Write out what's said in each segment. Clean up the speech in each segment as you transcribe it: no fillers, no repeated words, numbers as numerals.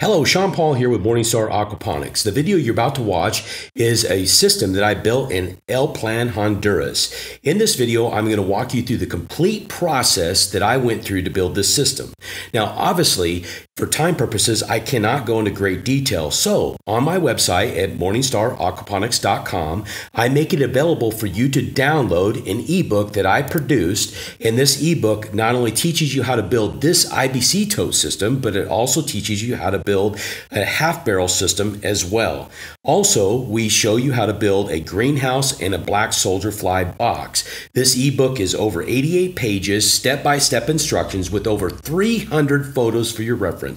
Hello, Sean Paul here with Morningstar Aquaponics. The video you're about to watch is a system that I built in El Plan, Honduras. In this video, I'm going to walk you through the complete process that I went through to build this system. Now, obviously, for time purposes, I cannot go into great detail. So on my website at morningstaraquaponics.com, I make it available for you to download an ebook that I produced. And this ebook not only teaches you how to build this IBC tote system, but it also teaches you how to build a half barrel system as well. Also, we show you how to build a greenhouse and a black soldier fly box. This ebook is over 88 pages, step-by-step instructions with over 300 photos for your reference.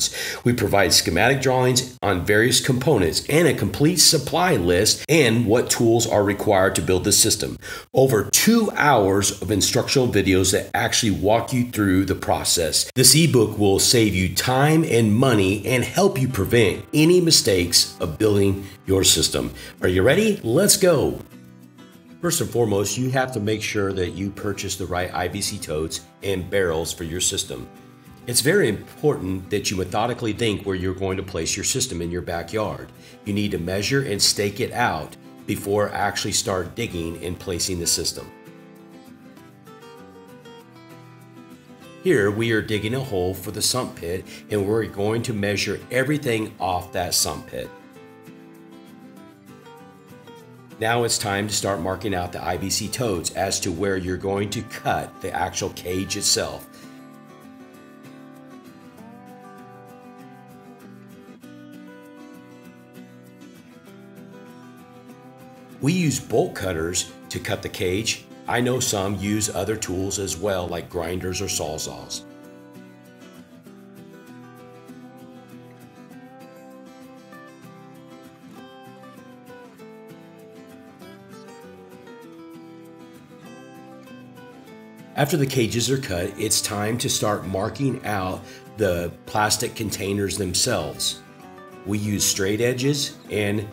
We provide schematic drawings on various components and a complete supply list and what tools are required to build the system. Over 2 hours of instructional videos that actually walk you through the process. This ebook will save you time and money and help you prevent any mistakes of building your system. Are you ready? Let's go. First and foremost, you have to make sure that you purchase the right IBC totes and barrels for your system. It's very important that you methodically think where you're going to place your system in your backyard. You need to measure and stake it out before actually start digging and placing the system. Here we are digging a hole for the sump pit, and we're going to measure everything off that sump pit. Now it's time to start marking out the IBC totes as to where you're going to cut the actual cage itself. We use bolt cutters to cut the cage. I know some use other tools as well, like grinders or sawzalls. After the cages are cut, it's time to start marking out the plastic containers themselves. We use straight edges and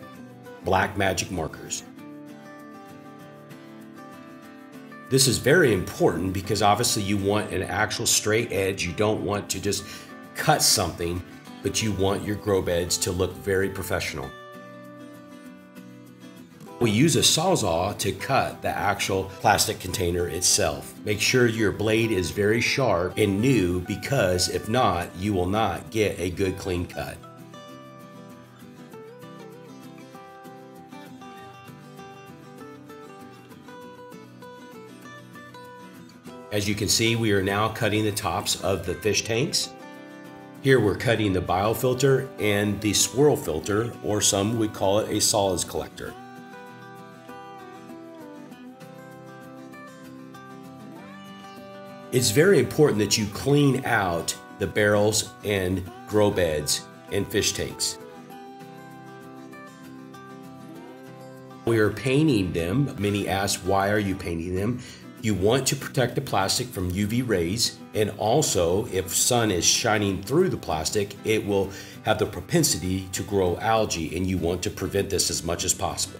black magic markers. This is very important because obviously you want an actual straight edge. You don't want to just cut something, but you want your grow beds to look very professional. We use a sawzall to cut the actual plastic container itself. Make sure your blade is very sharp and new, because if not, you will not get a good clean cut. As you can see, we are now cutting the tops of the fish tanks. Here we're cutting the biofilter and the swirl filter, or some would call it a solids collector. It's very important that you clean out the barrels and grow beds and fish tanks. We are painting them. Many ask, why are you painting them? You want to protect the plastic from UV rays, and also if sun is shining through the plastic, it will have the propensity to grow algae, and you want to prevent this as much as possible.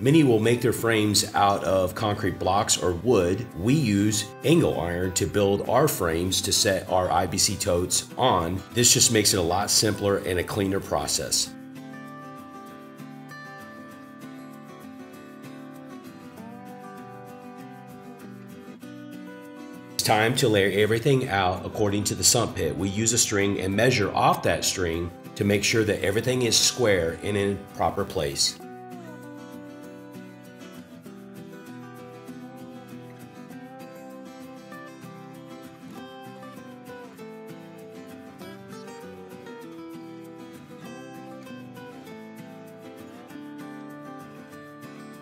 Many will make their frames out of concrete blocks or wood. We use angle iron to build our frames to set our IBC totes on. This just makes it a lot simpler and a cleaner process. It's time to layer everything out according to the sump pit. We use a string and measure off that string to make sure that everything is square and in proper place.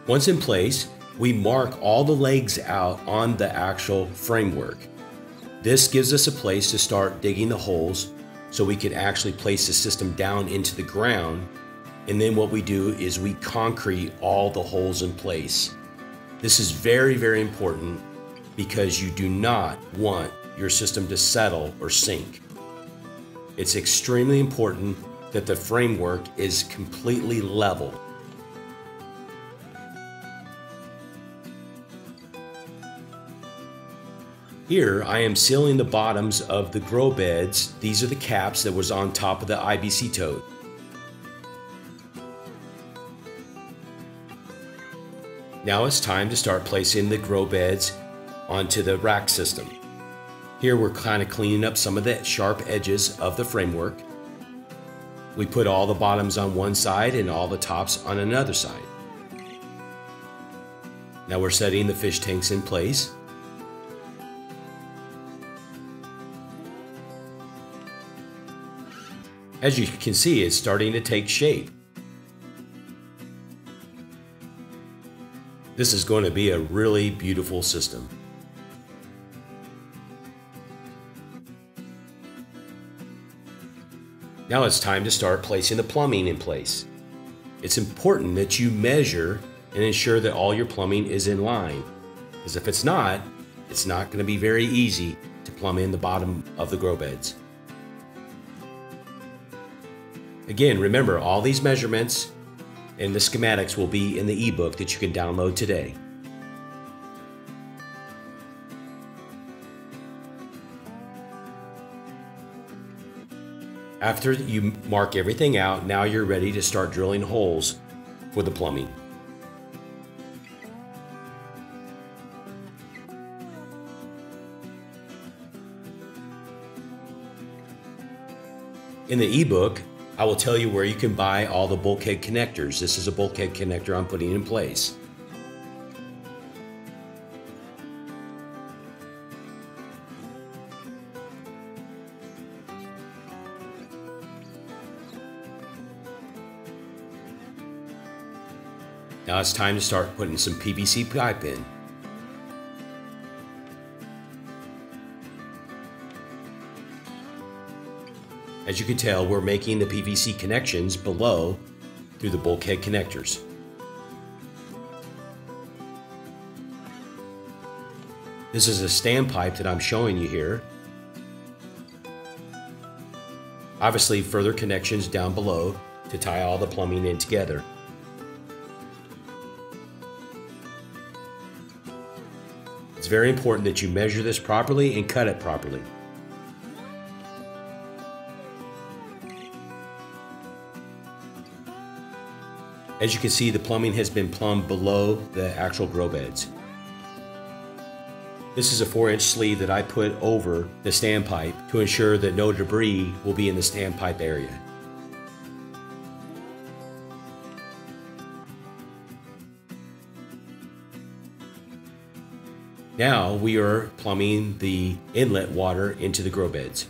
Once in place, we mark all the legs out on the actual framework. This gives us a place to start digging the holes so we can actually place the system down into the ground. And then what we do is we concrete all the holes in place. This is very, very important because you do not want your system to settle or sink. It's extremely important that the framework is completely level. Here I am sealing the bottoms of the grow beds. These are the caps that was on top of the IBC tote. Now it's time to start placing the grow beds onto the rack system. Here we're kind of cleaning up some of the sharp edges of the framework. We put all the bottoms on one side and all the tops on another side. Now we're setting the fish tanks in place. As you can see, it's starting to take shape. This is going to be a really beautiful system. Now it's time to start placing the plumbing in place. It's important that you measure and ensure that all your plumbing is in line, because if it's not, it's not going to be very easy to plumb in the bottom of the grow beds. Again, remember, all these measurements and the schematics will be in the ebook that you can download today. After you mark everything out, now you're ready to start drilling holes for the plumbing. In the ebook, I will tell you where you can buy all the bulkhead connectors. This is a bulkhead connector I'm putting in place. Now it's time to start putting some PVC pipe in. As you can tell, we're making the PVC connections below through the bulkhead connectors. This is a standpipe that I'm showing you here. Obviously, further connections down below to tie all the plumbing in together. It's very important that you measure this properly and cut it properly. As you can see, the plumbing has been plumbed below the actual grow beds. This is a 4-inch sleeve that I put over the standpipe to ensure that no debris will be in the standpipe area. Now we are plumbing the inlet water into the grow beds.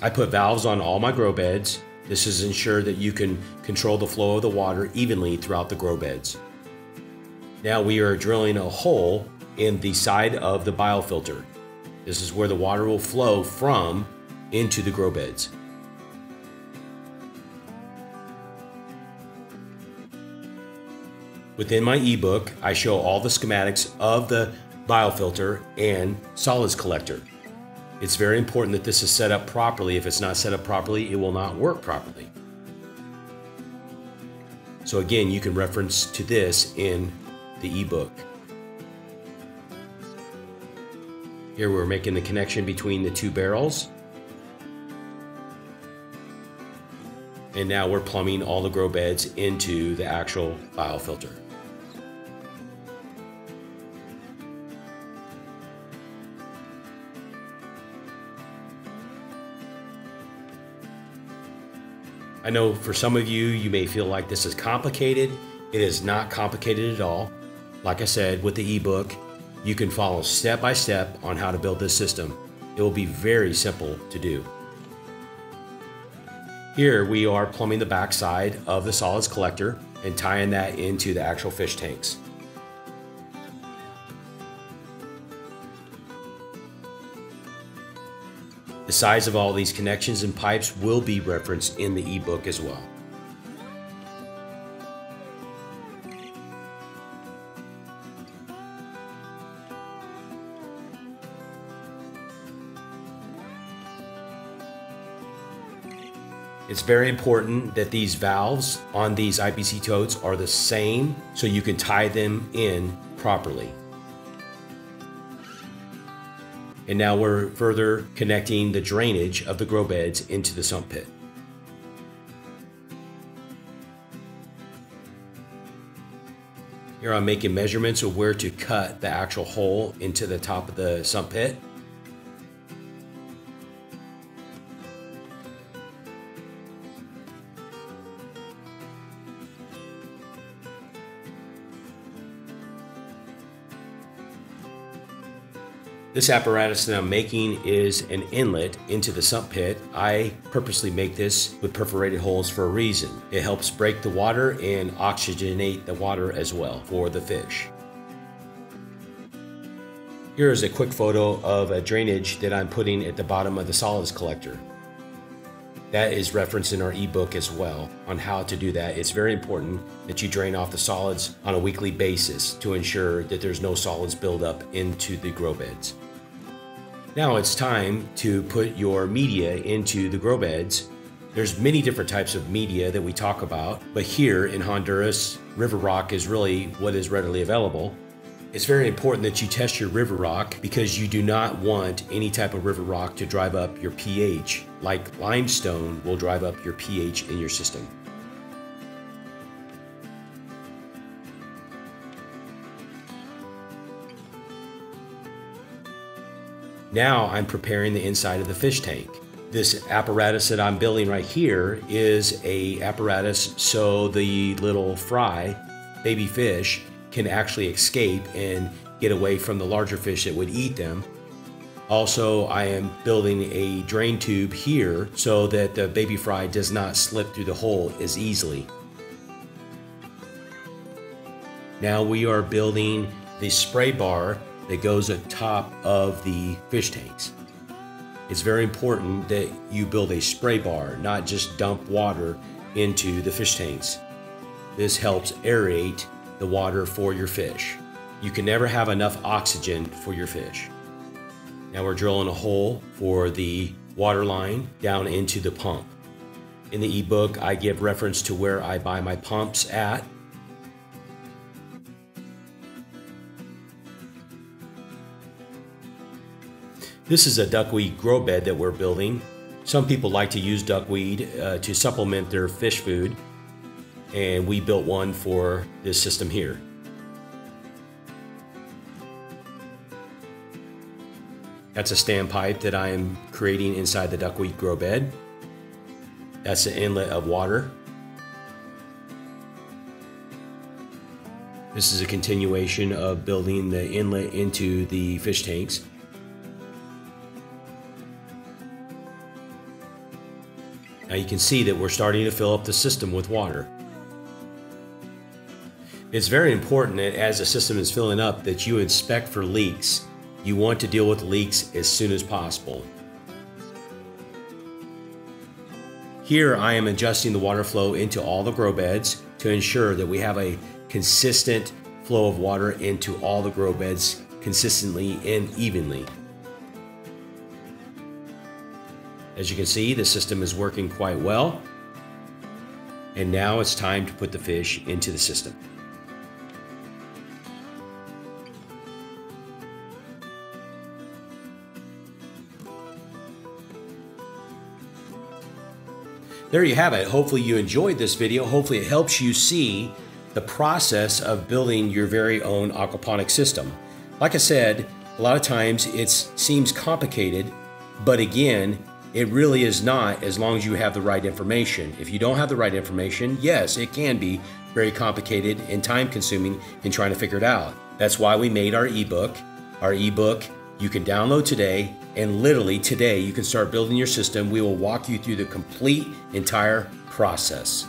I put valves on all my grow beds. This is to ensure that you can control the flow of the water evenly throughout the grow beds. Now we are drilling a hole in the side of the biofilter. This is where the water will flow from into the grow beds. Within my ebook, I show all the schematics of the biofilter and solids collector. It's very important that this is set up properly. If it's not set up properly, it will not work properly. So again, you can reference to this in the ebook. Here we're making the connection between the two barrels. And now we're plumbing all the grow beds into the actual biofilter. I know for some of you, you may feel like this is complicated. It is not complicated at all. Like I said, with the ebook, you can follow step by step on how to build this system. It will be very simple to do. Here we are plumbing the backside of the solids collector and tying that into the actual fish tanks. The size of all these connections and pipes will be referenced in the ebook as well. It's very important that these valves on these IBC totes are the same so you can tie them in properly. And now we're further connecting the drainage of the grow beds into the sump pit. Here I'm making measurements of where to cut the actual hole into the top of the sump pit. This apparatus that I'm making is an inlet into the sump pit. I purposely make this with perforated holes for a reason. It helps break the water and oxygenate the water as well for the fish. Here is a quick photo of a drainage that I'm putting at the bottom of the solids collector. That is referenced in our ebook as well on how to do that. It's very important that you drain off the solids on a weekly basis to ensure that there's no solids buildup into the grow beds. Now it's time to put your media into the grow beds. There's many different types of media that we talk about, but here in Honduras, river rock is really what is readily available. It's very important that you test your river rock because you do not want any type of river rock to drive up your pH, like limestone will drive up your pH in your system. Now I'm preparing the inside of the fish tank. This apparatus that I'm building right here is an apparatus so the little fry, baby fish, can actually escape and get away from the larger fish that would eat them. Also, I am building a drain tube here so that the baby fry does not slip through the hole as easily. Now we are building the spray bar that goes atop of the fish tanks. It's very important that you build a spray bar, not just dump water into the fish tanks. This helps aerate the water for your fish. You can never have enough oxygen for your fish. Now we're drilling a hole for the water line down into the pump. In the ebook, I give reference to where I buy my pumps at. This is a duckweed grow bed that we're building. Some people like to use duckweed to supplement their fish food, and we built one for this system here. That's a standpipe that I am creating inside the duckweed grow bed. That's the inlet of water. This is a continuation of building the inlet into the fish tanks. Now you can see that we're starting to fill up the system with water. It's very important that as the system is filling up that you inspect for leaks. You want to deal with leaks as soon as possible. Here I am adjusting the water flow into all the grow beds to ensure that we have a consistent flow of water into all the grow beds consistently and evenly. As you can see, the system is working quite well. And now it's time to put the fish into the system. There you have it. Hopefully you enjoyed this video. Hopefully it helps you see the process of building your very own aquaponic system. Like I said, a lot of times it seems complicated, but again, it really is not, as long as you have the right information. If you don't have the right information, yes, it can be very complicated and time-consuming in trying to figure it out. That's why we made our ebook. Our ebook you can download today, and literally today you can start building your system. We will walk you through the complete entire process.